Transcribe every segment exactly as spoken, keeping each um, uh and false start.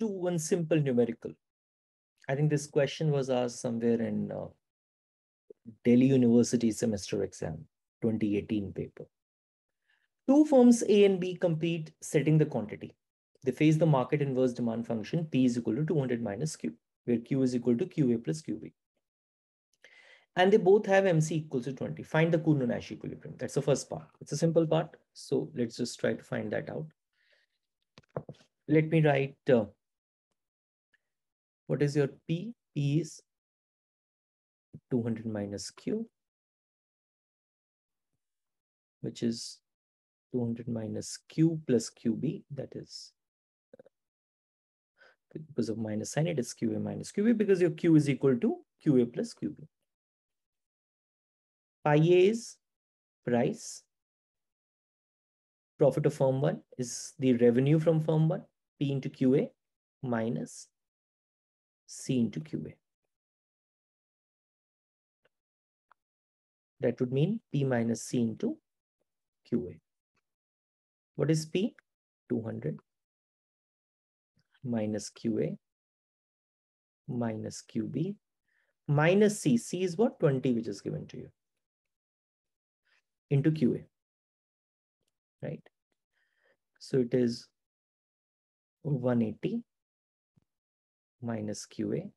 do one simple numerical. I think this question was asked somewhere in uh, Delhi University semester exam, twenty eighteen paper. Two firms A and B compete setting the quantity. They face the market inverse demand function P is equal to two hundred minus Q, where Q is equal to Q A plus Q B. And they both have M C equals to twenty. Find the Cournot Nash equilibrium. That's the first part. It's a simple part. So let's just try to find that out. Let me write, uh, what is your P? P is two hundred minus Q, which is two hundred minus Q plus Q B. That is, because of minus sign, it is Q A minus Q B, because your Q is equal to Q A plus Q B. Pi A is price. Profit of firm one is the revenue from firm one, P into Q A minus C into Q A. That would mean P minus C into Q A. What is P? two hundred minus Q A minus Q B minus C. C is what? twenty, which is given to you, into Q A, right? So it is one eighty minus Q A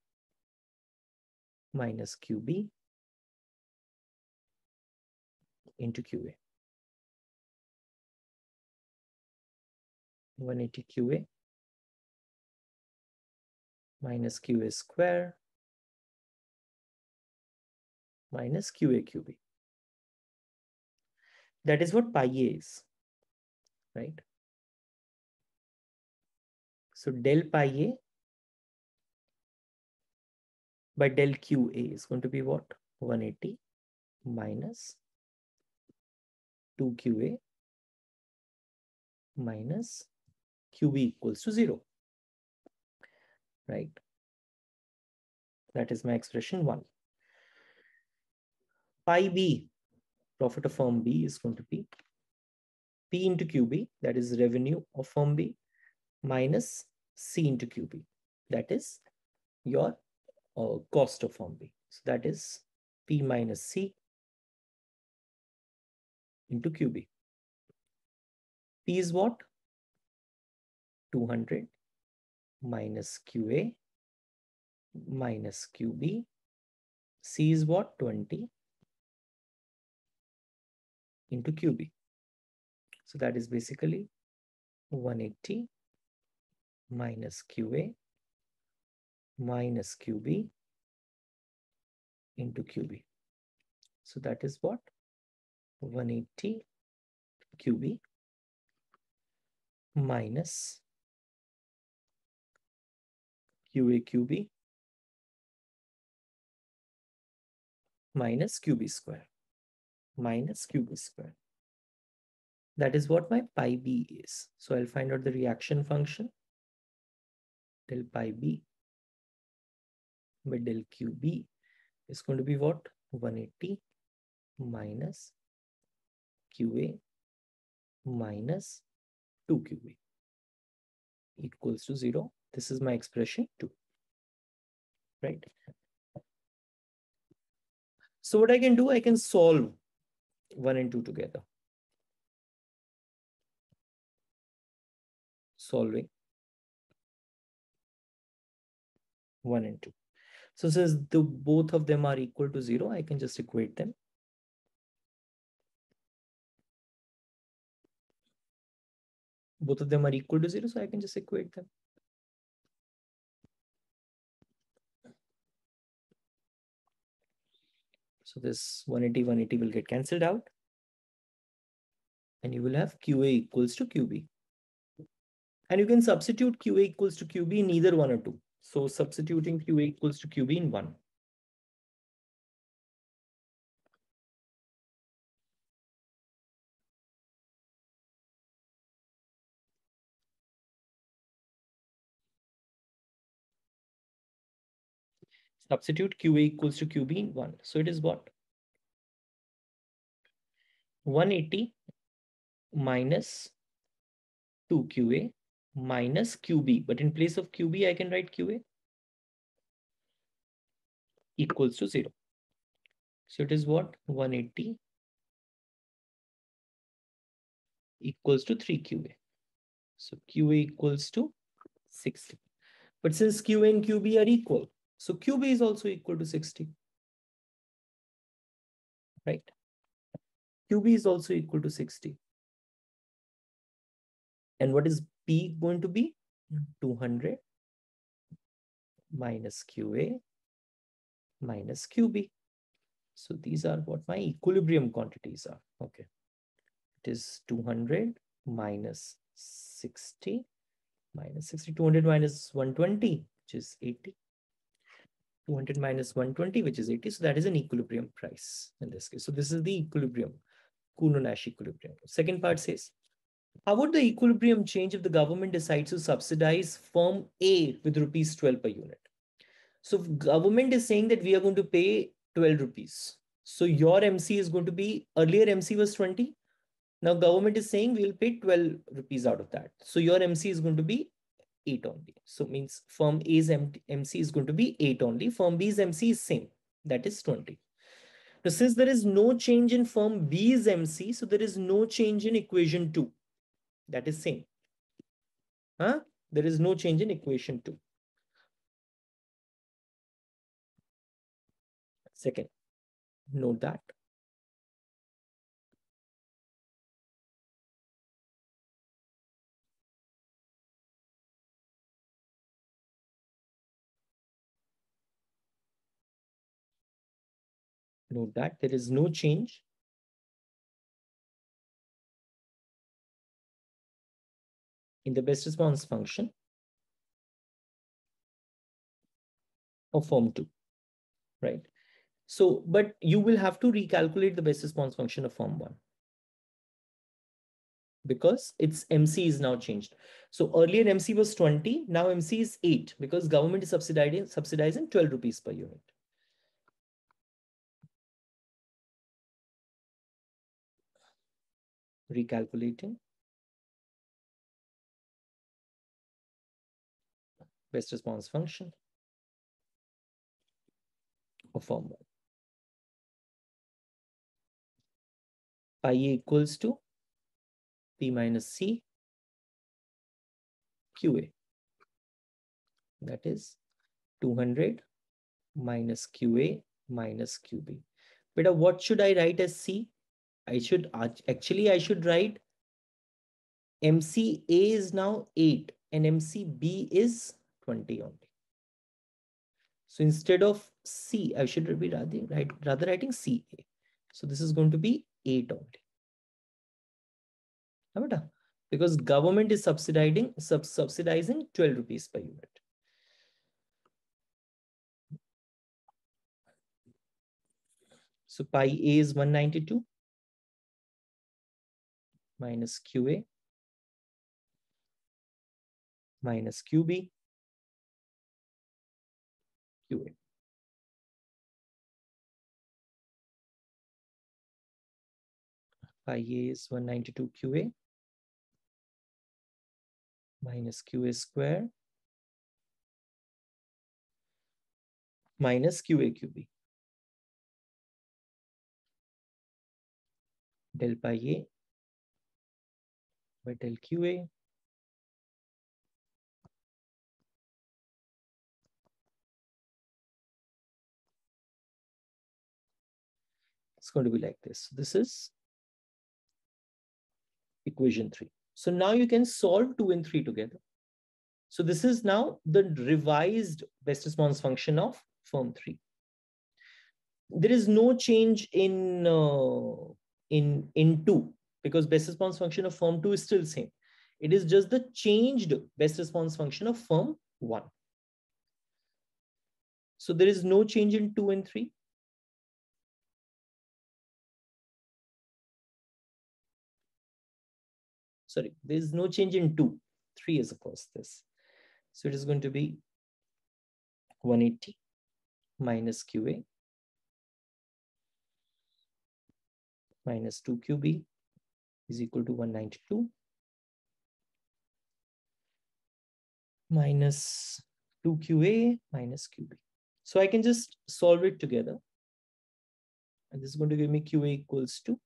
minus Q B into Q A. one eighty Q A minus Q A square minus Q A Q B. That is what pi A is, right? So del pi A by del Q A is going to be what? one eighty minus two Q A minus Q B equals to zero, right? That is my expression one. Pi B, profit of firm B, is going to be P into Q B, that is revenue of firm B, minus C into Q B, that is your uh, cost of firm B. So that is P minus C into Q B. P is what? two hundred minus Q A minus Q B. C is what? twenty into Q B. So that is basically one eighty minus Q A minus Q B into Q B. So that is what? one eighty Q B minus Q A Q B minus Q B square minus Q B square. That is what my pi B is. So I'll find out the reaction function. Del pi B by del Q B is going to be what? one eighty minus Q A minus two Q B equals to zero. This is my expression two, right? So what I can do, I can solve one and two together. Solving one and two. So since the both of them are equal to zero, I can just equate them. Both of them are equal to zero, so I can just equate them. So this one eighty, one eighty will get cancelled out, and you will have Q A equals to Q B. And you can substitute Q A equals to Q B in either one or two. So substituting Q A equals to Q B in one. Substitute Q A equals to Q B in one. So it is what? one eighty minus two Q A minus Q B, but in place of Q B, I can write Q A equals to zero. So it is what? one eighty equals to three Q A. So Q A equals to sixty. But since Q A and Q B are equal, so Q B is also equal to sixty, right? Q B is also equal to sixty. And what is P going to be? two hundred minus Q A minus Q B. So these are what my equilibrium quantities are. Okay. It is two hundred minus sixty minus sixty. two hundred minus one twenty, which is eighty. two hundred minus one twenty, which is eighty. So that is an equilibrium price in this case. So this is the equilibrium, Cournot Nash equilibrium. Second part says, how would the equilibrium change if the government decides to subsidize firm A with rupees twelve per unit? So if government is saying that we are going to pay twelve rupees. So your M C is going to be, earlier M C was twenty. Now government is saying we'll pay twelve rupees out of that. So your M C is going to be eight only. So means firm A's M C is going to be eight only. Firm B's M C is same. That is twenty. Now since there is no change in firm B's M C, so there is no change in equation two. That is same. Huh? There is no change in equation two. Second, note that. Note that there is no change in the best response function of form two, right? So, but you will have to recalculate the best response function of form one because its M C is now changed. So earlier M C was twenty, now M C is eight because government is subsidizing, subsidizing twelve rupees per unit. Recalculating best response function of form one. Pi A equals to P minus C Q A. That is two hundred minus Q A minus Q B. But what should I write as C? I should actually, I should write M C A is now eight and M C B is twenty only. So instead of C, I should be rather, rather writing C A. So this is going to be eight only. Because government is subsidizing, sub subsidizing twelve rupees per unit. So pi A is one ninety-two. Minus Q A minus Q B Q A. Pi A is one ninety-two Q A minus Q A square minus Q A Q B. Del pi A by del Q A it's going to be like this. This is equation three. So now you can solve two and three together. So this is now the revised best response function of firm three. There is no change in uh, in in two. Because best response function of form two is still same. It is just the changed best response function of form one. So there is no change in two and three. Sorry, there is no change in two. three is of course this. So it is going to be one eighty minus Q A minus two Q B. Is equal to one ninety-two minus two Q A minus Q B. So I can just solve it together. And this is going to give me Q A equals to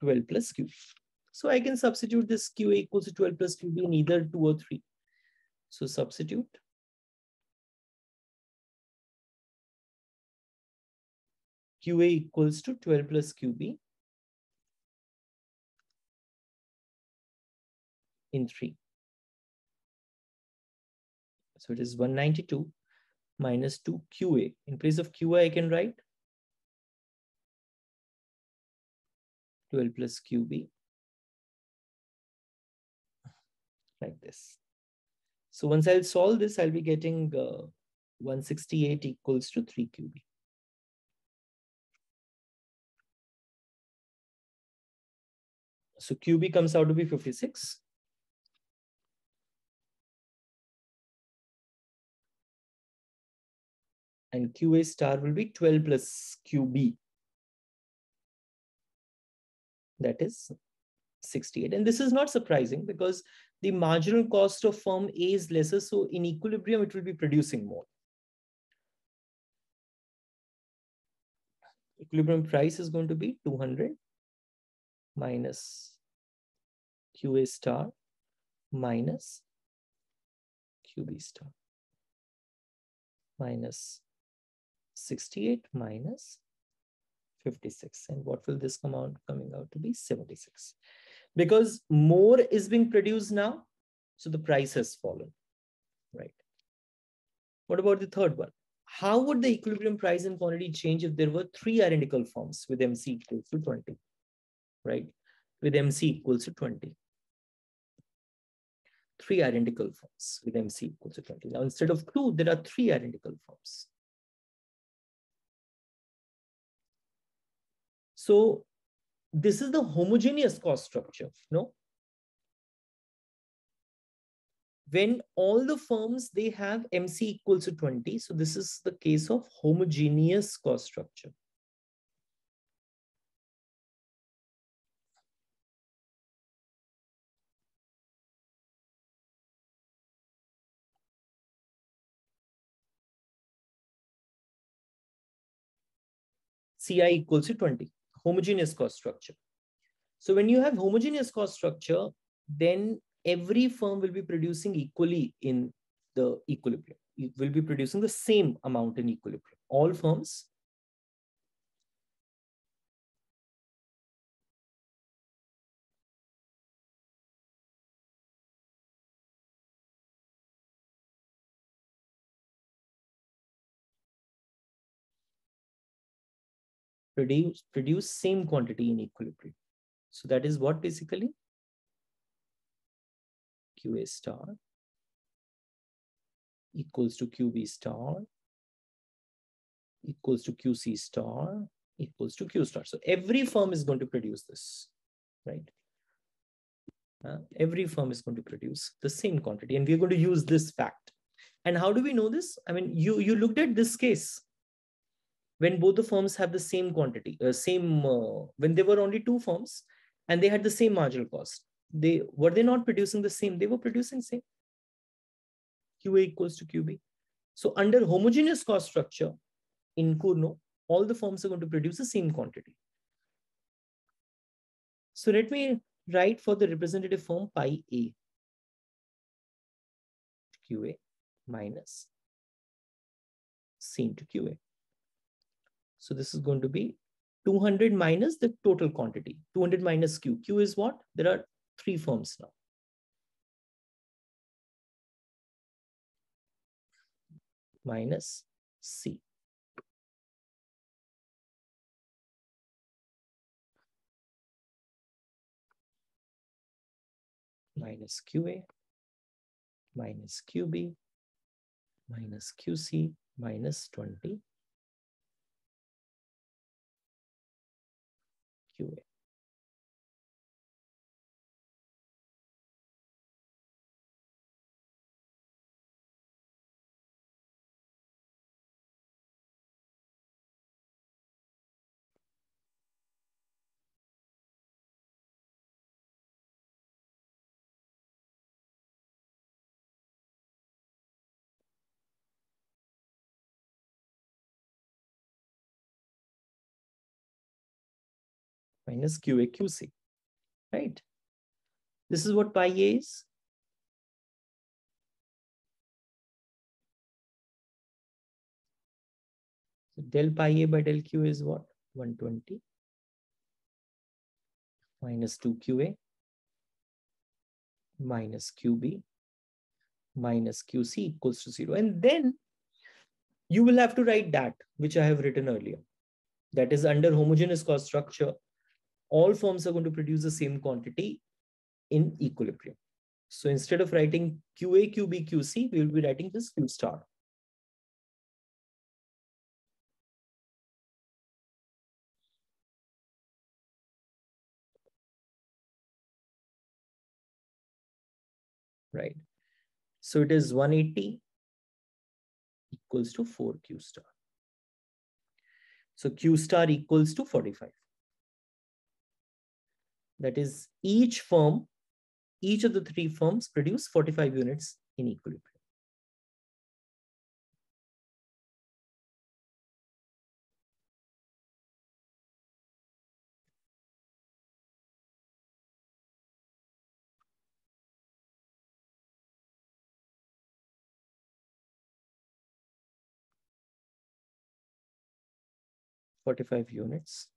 twelve plus Q B. So I can substitute this Q A equals to twelve plus Q B in either two or three. So substitute. Q A equals to twelve plus Q B in three. So it is one ninety-two minus two Q A. In place of Q A, I can write twelve plus Q B like this. So once I'll solve this, I'll be getting uh, one sixty-eight equals to three Q B. So Q B comes out to be fifty-six. And Q A star will be twelve plus Q B. That is sixty-eight. And this is not surprising because the marginal cost of firm A is lesser. So in equilibrium, it will be producing more. Equilibrium price is going to be two hundred minus Q A star minus Q B star minus sixty-eight minus fifty-six. And what will this amount coming out to be? seventy-six. Because more is being produced now, so the price has fallen, right? What about the third one? How would the equilibrium price and quantity change if there were three identical forms with M C equals to twenty, right? With M C equals to twenty. Three identical forms with M C equals to twenty. Now, instead of two, there are three identical forms. So this is the homogeneous cost structure, no? When all the firms, they have M C equals to twenty. So this is the case of homogeneous cost structure. C I equals to twenty. Homogeneous cost structure. So when you have homogeneous cost structure, then every firm will be producing equally in the equilibrium. It will be producing the same amount in equilibrium. All firms Produce, produce same quantity in equilibrium. So that is what basically Q A star equals to Q B star equals to Q C star equals to Q star. So every firm is going to produce this, right? Uh, every firm is going to produce the same quantity, and we're going to use this fact. And how do we know this? I mean, you, you looked at this case. When both the firms have the same quantity, uh, same uh, when there were only two firms and they had the same marginal cost, they were they not producing the same? They were producing same. Q A equals to Q B. So under homogeneous cost structure in Cournot, all the firms are going to produce the same quantity. So let me write for the representative firm pi A. Q A minus C into Q A. So this is going to be two hundred minus the total quantity, two hundred minus Q. Q is what? There are three firms now. Minus C. Minus Q A, minus Q B, minus Q C, minus twenty. Q A. minus Q A Q C, right? This is what pi A is. So del pi A by del Q A is what? one twenty minus two Q A minus Q B minus Q C equals to zero. And then you will have to write that, which I have written earlier. That is, under homogeneous cost structure, all forms are going to produce the same quantity in equilibrium. So instead of writing Q A, Q B, Q C, we will be writing this Q star. Right. So it is one eighty equals to four Q star. So Q star equals to forty-five. That is, each firm, each of the three firms produce forty-five units in equilibrium. forty-five units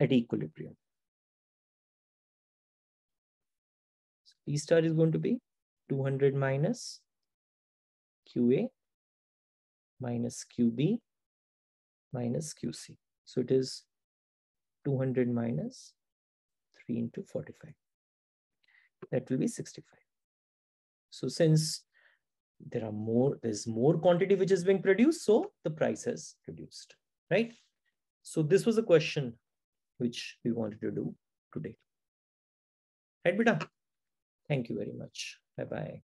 at equilibrium. So P star is going to be two hundred minus Q A minus Q B minus Q C. So it is two hundred minus three into forty-five. That will be sixty-five. So since there are more, there's more quantity which is being produced, so the price has reduced, right? So this was a question which we wanted to do today. Right, beta? Thank you very much. Bye-bye.